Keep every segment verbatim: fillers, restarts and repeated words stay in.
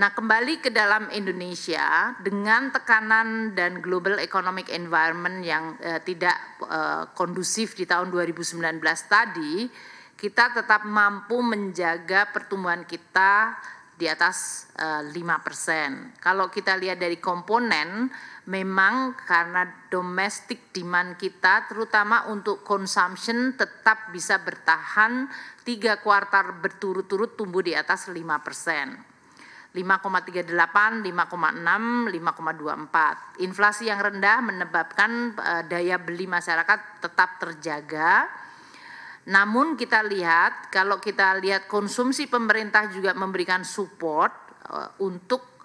Nah, kembali ke dalam Indonesia dengan tekanan dan global economic environment yang eh, tidak eh, kondusif di tahun dua ribu sembilan belas tadi, kita tetap mampu menjaga pertumbuhan kita di atas eh, lima persen. Kalau kita lihat dari komponen, memang karena domestic demand kita terutama untuk consumption tetap bisa bertahan tiga kuartal berturut-turut tumbuh di atas lima persen. lima koma tiga delapan, lima koma enam, lima koma dua empat. Inflasi yang rendah menyebabkan daya beli masyarakat tetap terjaga. Namun kita lihat, kalau kita lihat konsumsi pemerintah juga memberikan support untuk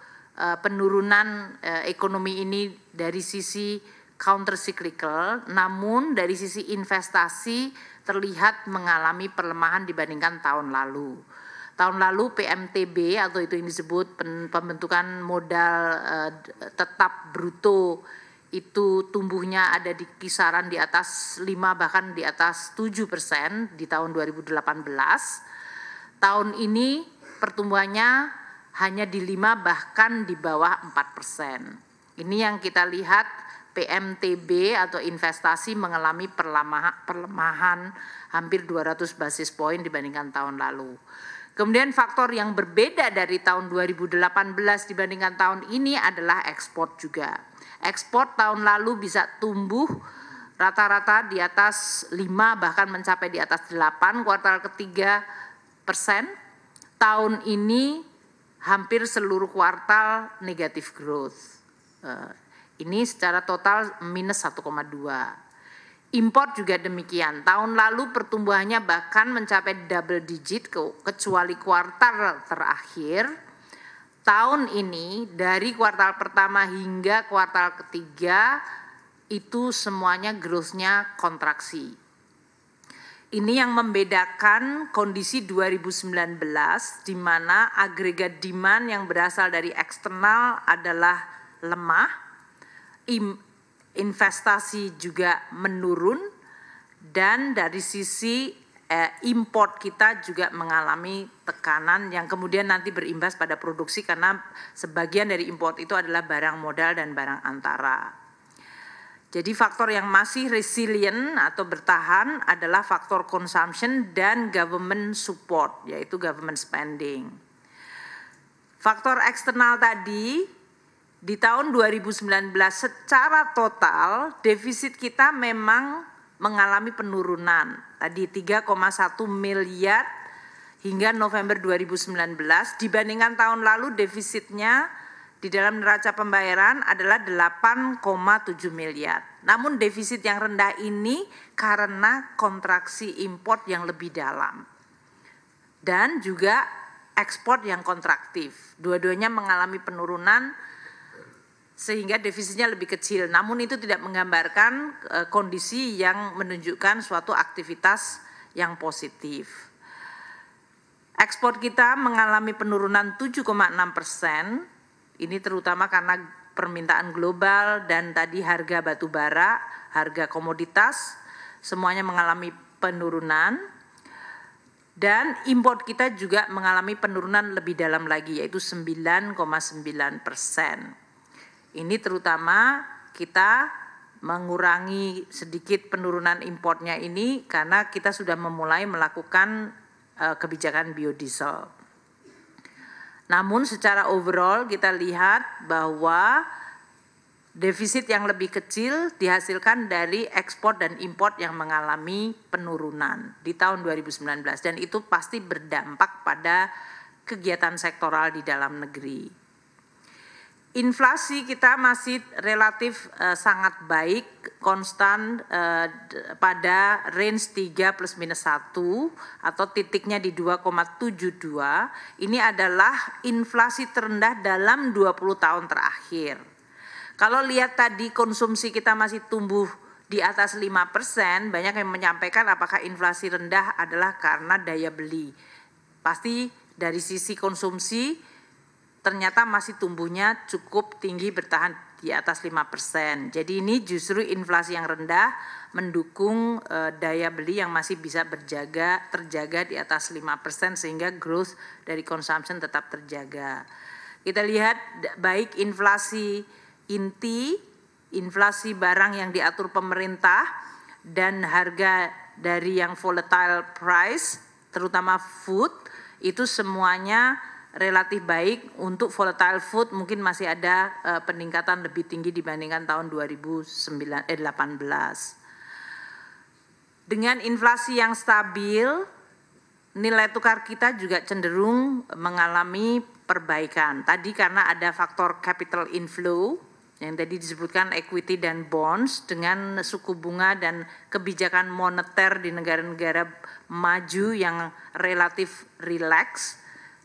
penurunan ekonomi ini dari sisi counter cyclical. Namun dari sisi investasi terlihat mengalami pelemahan dibandingkan tahun lalu. Tahun lalu P M T B atau itu yang disebut pembentukan modal eh, tetap bruto itu tumbuhnya ada di kisaran di atas lima bahkan di atas tujuh persen di tahun dua ribu delapan belas. Tahun ini pertumbuhannya hanya di lima bahkan di bawah empat persen. Ini yang kita lihat P M T B atau investasi mengalami perlemahan, perlemahan hampir dua ratus basis poin dibandingkan tahun lalu. Kemudian faktor yang berbeda dari tahun dua ribu delapan belas dibandingkan tahun ini adalah ekspor juga. Ekspor tahun lalu bisa tumbuh rata-rata di atas lima bahkan mencapai di atas delapan kuartal ketiga persen. Tahun ini hampir seluruh kuartal negative growth. Ini secara total minus satu koma dua. Import juga demikian, tahun lalu pertumbuhannya bahkan mencapai double digit kecuali kuartal terakhir. Tahun ini dari kuartal pertama hingga kuartal ketiga itu semuanya growth-nya kontraksi. Ini yang membedakan kondisi dua ribu sembilan belas di mana agregat demand yang berasal dari eksternal adalah lemah, im investasi juga menurun dan dari sisi eh, import kita juga mengalami tekanan yang kemudian nanti berimbas pada produksi karena sebagian dari import itu adalah barang modal dan barang antara. Jadi faktor yang masih resilient atau bertahan adalah faktor consumption dan government support yaitu government spending. Faktor eksternal tadi di tahun dua ribu sembilan belas secara total defisit kita memang mengalami penurunan. Tadi tiga koma satu miliar hingga November dua ribu sembilan belas dibandingkan tahun lalu defisitnya di dalam neraca pembayaran adalah delapan koma tujuh miliar. Namun defisit yang rendah ini karena kontraksi import yang lebih dalam dan juga ekspor yang kontraktif. Dua-duanya mengalami penurunan sehingga defisitnya lebih kecil, namun itu tidak menggambarkan e, kondisi yang menunjukkan suatu aktivitas yang positif. Ekspor kita mengalami penurunan tujuh koma enam persen, ini terutama karena permintaan global dan tadi harga batu bara, harga komoditas, semuanya mengalami penurunan. Dan import kita juga mengalami penurunan lebih dalam lagi, yaitu sembilan koma sembilan persen. Ini terutama kita mengurangi sedikit penurunan importnya ini karena kita sudah memulai melakukan uh, kebijakan biodiesel. Namun secara overall kita lihat bahwa defisit yang lebih kecil dihasilkan dari ekspor dan import yang mengalami penurunan di tahun dua ribu sembilan belas dan itu pasti berdampak pada kegiatan sektoral di dalam negeri. Inflasi kita masih relatif uh, sangat baik, konstan uh, pada range tiga plus minus satu atau titiknya di dua koma tujuh dua. Ini adalah inflasi terendah dalam dua puluh tahun terakhir. Kalau lihat tadi konsumsi kita masih tumbuh di atas lima persen, banyak yang menyampaikan apakah inflasi rendah adalah karena daya beli. Pasti dari sisi konsumsi ternyata masih tumbuhnya cukup tinggi bertahan di atas lima persen. Jadi ini justru inflasi yang rendah mendukung e, daya beli yang masih bisa berjaga terjaga di atas lima persen sehingga growth dari consumption tetap terjaga. Kita lihat baik inflasi inti, inflasi barang yang diatur pemerintah, dan harga dari yang volatile price, terutama food, itu semuanya relatif baik. Untuk volatile food mungkin masih ada uh, peningkatan lebih tinggi dibandingkan tahun dua ribu delapan belas. Dengan inflasi yang stabil, nilai tukar kita juga cenderung mengalami perbaikan. Tadi karena ada faktor capital inflow yang tadi disebutkan, equity dan bonds, dengan suku bunga dan kebijakan moneter di negara-negara maju yang relatif relax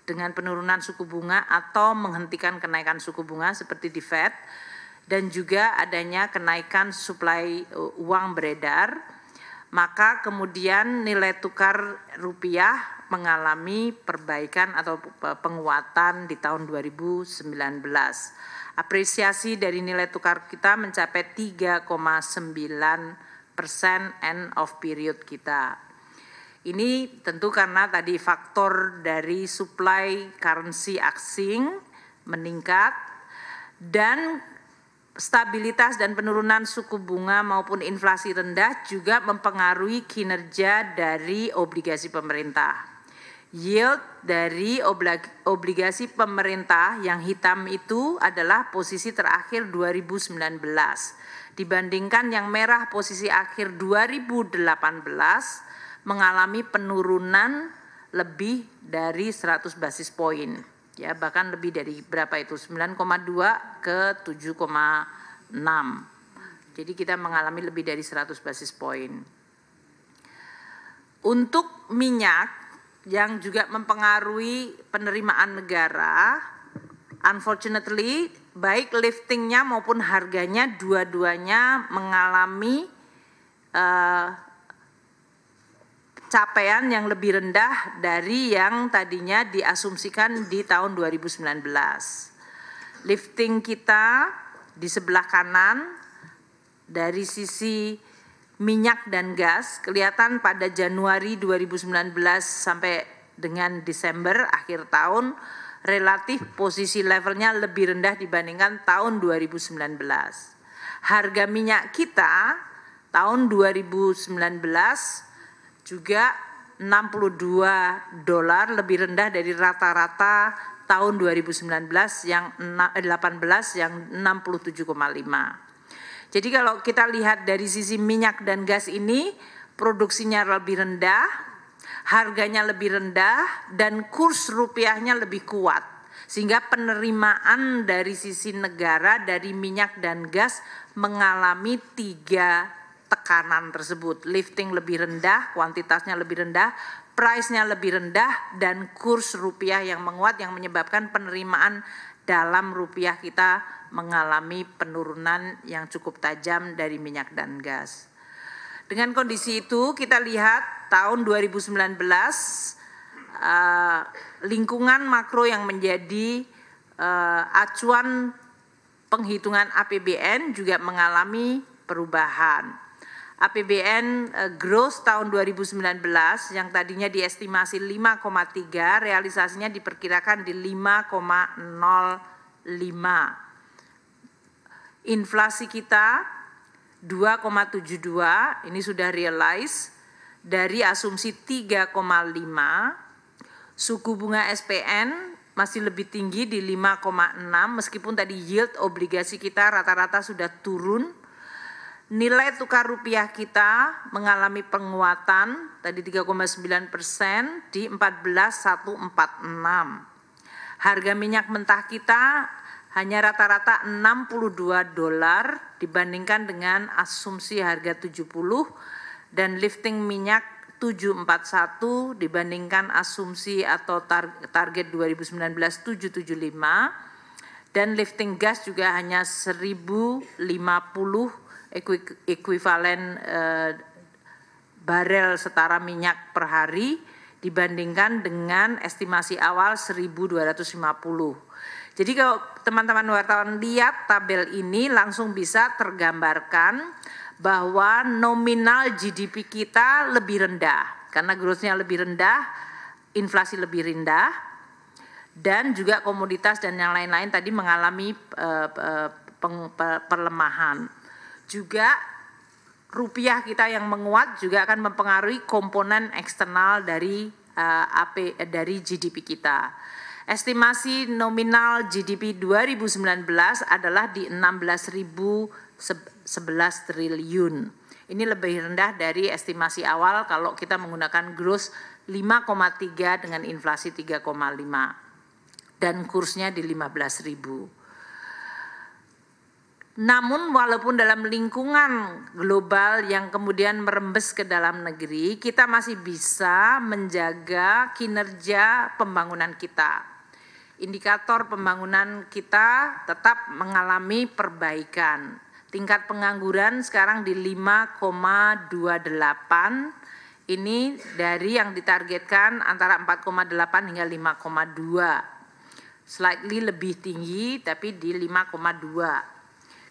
dengan penurunan suku bunga atau menghentikan kenaikan suku bunga seperti di Fed, dan juga adanya kenaikan suplai uang beredar, maka kemudian nilai tukar rupiah mengalami perbaikan atau penguatan di tahun dua ribu sembilan belas. Apresiasi dari nilai tukar kita mencapai tiga koma sembilan persen end of period kita. Ini tentu karena tadi faktor dari supply currency asing meningkat, dan stabilitas dan penurunan suku bunga maupun inflasi rendah juga mempengaruhi kinerja dari obligasi pemerintah. Yield dari obligasi pemerintah yang hitam itu adalah posisi terakhir dua ribu sembilan belas. Dibandingkan yang merah posisi akhir dua ribu delapan belas mengalami penurunan lebih dari seratus basis poin. Ya, bahkan lebih dari berapa itu, sembilan koma dua ke tujuh koma enam. Jadi kita mengalami lebih dari seratus basis poin. Untuk minyak yang juga mempengaruhi penerimaan negara, unfortunately baik liftingnya maupun harganya dua-duanya mengalami uh, capaian yang lebih rendah dari yang tadinya diasumsikan di tahun dua ribu sembilan belas. Lifting kita di sebelah kanan dari sisi minyak dan gas kelihatan pada Januari dua ribu sembilan belas sampai dengan Desember akhir tahun relatif posisi levelnya lebih rendah dibandingkan tahun dua ribu sembilan belas. Harga minyak kita tahun dua ribu sembilan belas juga enam puluh dua dolar, lebih rendah dari rata-rata tahun dua ribu sembilan belas yang delapan belas yang enam puluh tujuh koma lima. Jadi kalau kita lihat dari sisi minyak dan gas ini, produksinya lebih rendah, harganya lebih rendah, dan kurs rupiahnya lebih kuat, sehingga penerimaan dari sisi negara dari minyak dan gas mengalami tiga tekanan tersebut. Lifting lebih rendah, kuantitasnya lebih rendah, price-nya lebih rendah, dan kurs rupiah yang menguat, yang menyebabkan penerimaan dalam rupiah kita mengalami penurunan yang cukup tajam dari minyak dan gas. Dengan kondisi itu kita lihat tahun dua ribu sembilan belas eh, lingkungan makro yang menjadi eh, acuan penghitungan A P B N juga mengalami perubahan. A P B N growth tahun dua ribu sembilan belas yang tadinya diestimasi lima koma tiga, realisasinya diperkirakan di lima koma nol lima. Inflasi kita dua koma tujuh dua, ini sudah realize dari asumsi tiga koma lima. Suku bunga S P N masih lebih tinggi di lima koma enam, meskipun tadi yield obligasi kita rata-rata sudah turun. Nilai tukar rupiah kita mengalami penguatan tadi tiga koma sembilan persen di empat belas ribu seratus empat puluh enam. Harga minyak mentah kita hanya rata-rata enam puluh dua dolar dibandingkan dengan asumsi harga tujuh puluh, dan lifting minyak tujuh ratus empat puluh satu dibandingkan asumsi atau target dua ribu sembilan belas tujuh ratus tujuh puluh lima. Dan lifting gas juga hanya seribu lima puluh ekuivalen eh, barel setara minyak per hari dibandingkan dengan estimasi awal seribu dua ratus lima puluh. Jadi kalau teman-teman wartawan lihat tabel ini langsung bisa tergambarkan bahwa nominal G D P kita lebih rendah karena growth-nya lebih rendah, inflasi lebih rendah, dan juga komoditas dan yang lain-lain tadi mengalami uh, peng, perlemahan. Juga rupiah kita yang menguat juga akan mempengaruhi komponen eksternal dari uh, A P dari G D P kita. Estimasi nominal G D P dua ribu sembilan belas adalah di enam belas ribu sebelas triliun. Ini lebih rendah dari estimasi awal kalau kita menggunakan gross lima koma tiga dengan inflasi tiga koma lima dan kursnya di lima belas ribu. Namun walaupun dalam lingkungan global yang kemudian merembes ke dalam negeri, kita masih bisa menjaga kinerja pembangunan kita. Indikator pembangunan kita tetap mengalami perbaikan. Tingkat pengangguran sekarang di lima koma dua delapan. Ini dari yang ditargetkan antara empat koma delapan hingga lima koma dua. Slightly lebih tinggi tapi di lima koma dua.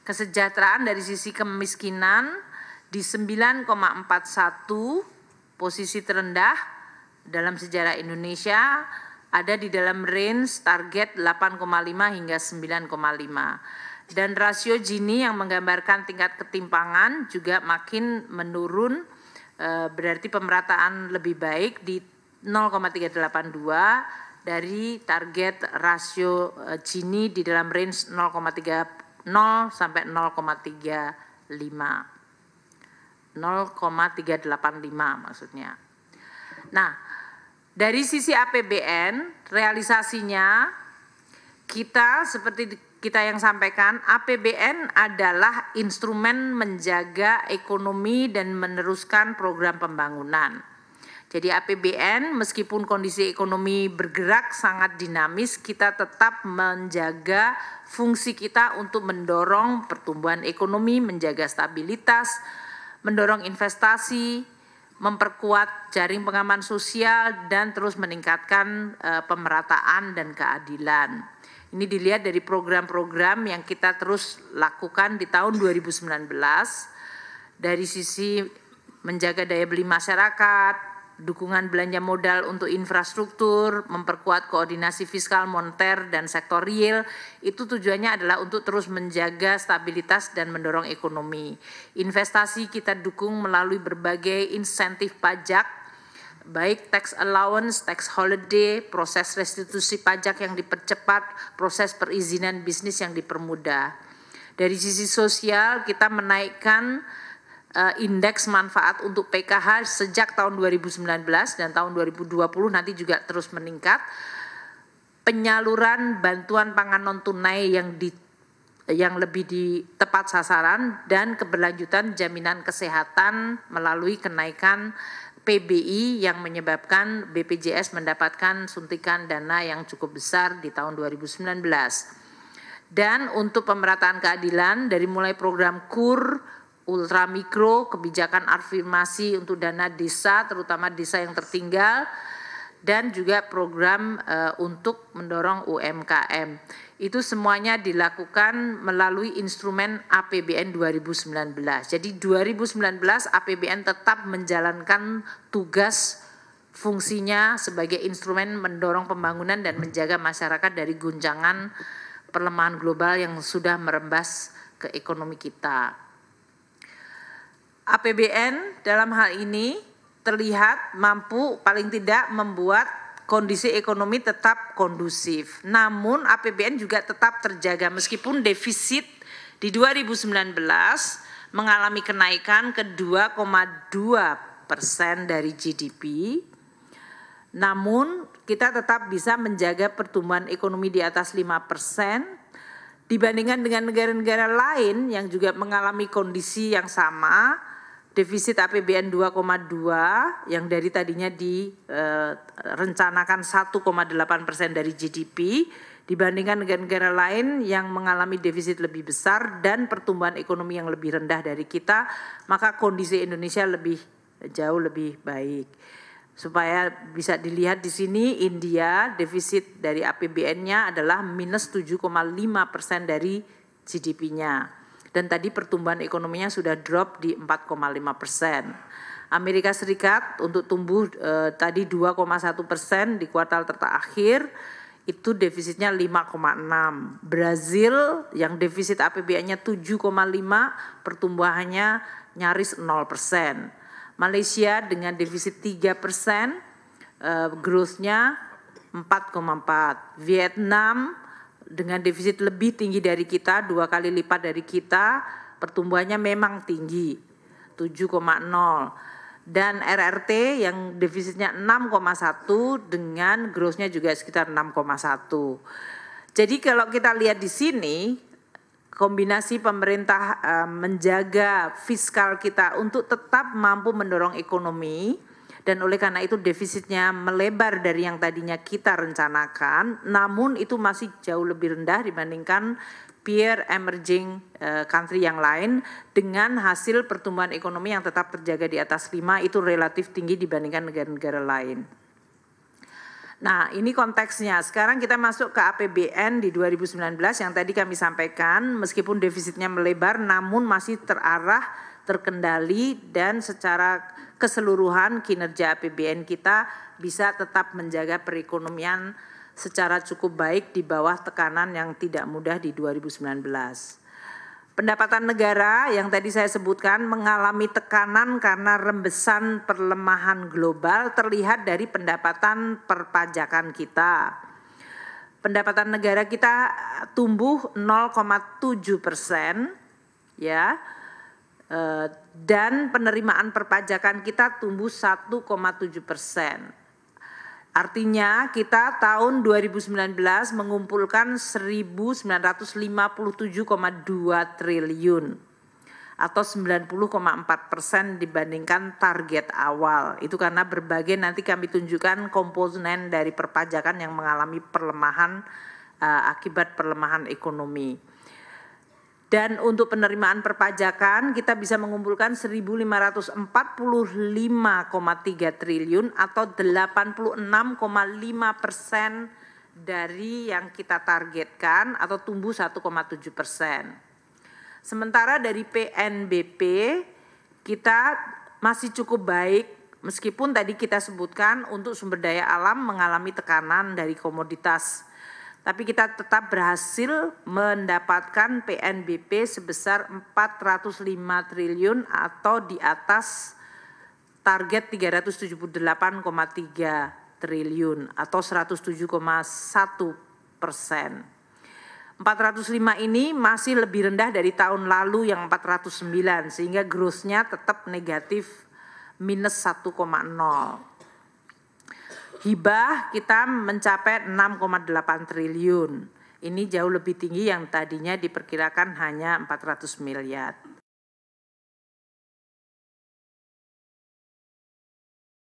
Kesejahteraan dari sisi kemiskinan di sembilan koma empat satu, posisi terendah dalam sejarah Indonesia. Ada di dalam range target delapan koma lima hingga sembilan koma lima. Dan rasio Gini yang menggambarkan tingkat ketimpangan juga makin menurun, berarti pemerataan lebih baik di nol koma tiga delapan dua dari target rasio Gini di dalam range nol koma tiga nol sampai nol koma tiga lima. nol koma tiga delapan lima maksudnya. Nah, dari sisi A P B N, realisasinya kita seperti kita yang sampaikan, A P B N adalah instrumen menjaga ekonomi dan meneruskan program pembangunan. Jadi A P B N meskipun kondisi ekonomi bergerak sangat dinamis, kita tetap menjaga fungsi kita untuk mendorong pertumbuhan ekonomi, menjaga stabilitas, mendorong investasi, memperkuat jaring pengaman sosial dan terus meningkatkan e, pemerataan dan keadilan. Ini dilihat dari program-program yang kita terus lakukan di tahun dua ribu sembilan belas dari sisi menjaga daya beli masyarakat, dukungan belanja modal untuk infrastruktur, memperkuat koordinasi fiskal moneter dan sektor real. Itu tujuannya adalah untuk terus menjaga stabilitas dan mendorong ekonomi. Investasi kita dukung melalui berbagai insentif pajak, baik tax allowance, tax holiday, proses restitusi pajak yang dipercepat, proses perizinan bisnis yang dipermudah. Dari sisi sosial kita menaikkan indeks manfaat untuk P K H sejak tahun dua ribu sembilan belas dan tahun dua ribu dua puluh nanti juga terus meningkat. Penyaluran bantuan pangan non tunai yang di, yang lebih di tepat sasaran dan keberlanjutan jaminan kesehatan melalui kenaikan P B I yang menyebabkan B P J S mendapatkan suntikan dana yang cukup besar di tahun dua ribu sembilan belas. Dan untuk pemerataan keadilan dari mulai program K U R, ultramikro, kebijakan afirmasi untuk dana desa, terutama desa yang tertinggal, dan juga program e, untuk mendorong U M K M. Itu semuanya dilakukan melalui instrumen A P B N dua ribu sembilan belas. Jadi dua ribu sembilan belas A P B N tetap menjalankan tugas fungsinya sebagai instrumen mendorong pembangunan dan menjaga masyarakat dari guncangan perlemahan global yang sudah merembas ke ekonomi kita. A P B N dalam hal ini terlihat mampu paling tidak membuat kondisi ekonomi tetap kondusif. Namun A P B N juga tetap terjaga meskipun defisit di dua ribu sembilan belas mengalami kenaikan ke dua koma dua persen dari G D P. Namun kita tetap bisa menjaga pertumbuhan ekonomi di atas lima persen dibandingkan dengan negara-negara lain yang juga mengalami kondisi yang sama. Defisit A P B N dua koma dua yang dari tadinya direncanakan satu koma delapan persen dari G D P dibandingkan negara-negara lain yang mengalami defisit lebih besar dan pertumbuhan ekonomi yang lebih rendah dari kita, maka kondisi Indonesia lebih jauh lebih baik. Supaya bisa dilihat di sini, India defisit dari A P B N-nya adalah minus tujuh koma lima persen dari G D P-nya. Dan tadi pertumbuhan ekonominya sudah drop di empat koma lima persen. Amerika Serikat untuk tumbuh eh, tadi dua koma satu persen di kuartal terakhir, itu defisitnya lima koma enam. Brazil yang defisit A P B N-nya tujuh koma lima, pertumbuhannya nyaris nol persen. Malaysia dengan defisit tiga persen, eh, growth-nya empat koma empat. Vietnam dengan defisit lebih tinggi dari kita, dua kali lipat dari kita, pertumbuhannya memang tinggi, tujuh koma nol. Dan R R T yang defisitnya enam koma satu dengan growth-nya juga sekitar enam koma satu. Jadi kalau kita lihat di sini, kombinasi pemerintah menjaga fiskal kita untuk tetap mampu mendorong ekonomi, dan oleh karena itu defisitnya melebar dari yang tadinya kita rencanakan, namun itu masih jauh lebih rendah dibandingkan peer emerging country yang lain, dengan hasil pertumbuhan ekonomi yang tetap terjaga di atas lima, itu relatif tinggi dibandingkan negara-negara lain. Nah, ini konteksnya. Sekarang kita masuk ke A P B N di dua ribu sembilan belas yang tadi kami sampaikan, meskipun defisitnya melebar namun masih terarah, terkendali, dan secara keseluruhan kinerja A P B N kita bisa tetap menjaga perekonomian secara cukup baik di bawah tekanan yang tidak mudah di dua ribu sembilan belas. Pendapatan negara yang tadi saya sebutkan mengalami tekanan karena rembesan perlemahan global terlihat dari pendapatan perpajakan kita. Pendapatan negara kita tumbuh nol koma tujuh persen, ya. Dan penerimaan perpajakan kita tumbuh satu koma tujuh persen. Artinya kita tahun dua ribu sembilan belas mengumpulkan seribu sembilan ratus lima puluh tujuh koma dua triliun atau sembilan puluh koma empat persen dibandingkan target awal. Itu karena berbagai, nanti kami tunjukkan komponen dari perpajakan yang mengalami perlemahan uh, akibat perlemahan ekonomi. Dan untuk penerimaan perpajakan kita bisa mengumpulkan seribu lima ratus empat puluh lima koma tiga triliun atau delapan puluh enam koma lima persen dari yang kita targetkan atau tumbuh satu koma tujuh persen. Sementara dari P N B P kita masih cukup baik, meskipun tadi kita sebutkan untuk sumber daya alam mengalami tekanan dari komoditas, tapi kita tetap berhasil mendapatkan P N B P sebesar empat ratus lima triliun atau di atas target tiga ratus tujuh puluh delapan koma tiga triliun atau seratus tujuh koma satu persen. empat ratus lima ini masih lebih rendah dari tahun lalu yang empat ratus sembilan, sehingga growth-nya tetap negatif minus satu koma nol. Hibah kita mencapai enam koma delapan triliun, ini jauh lebih tinggi yang tadinya diperkirakan hanya empat ratus miliar.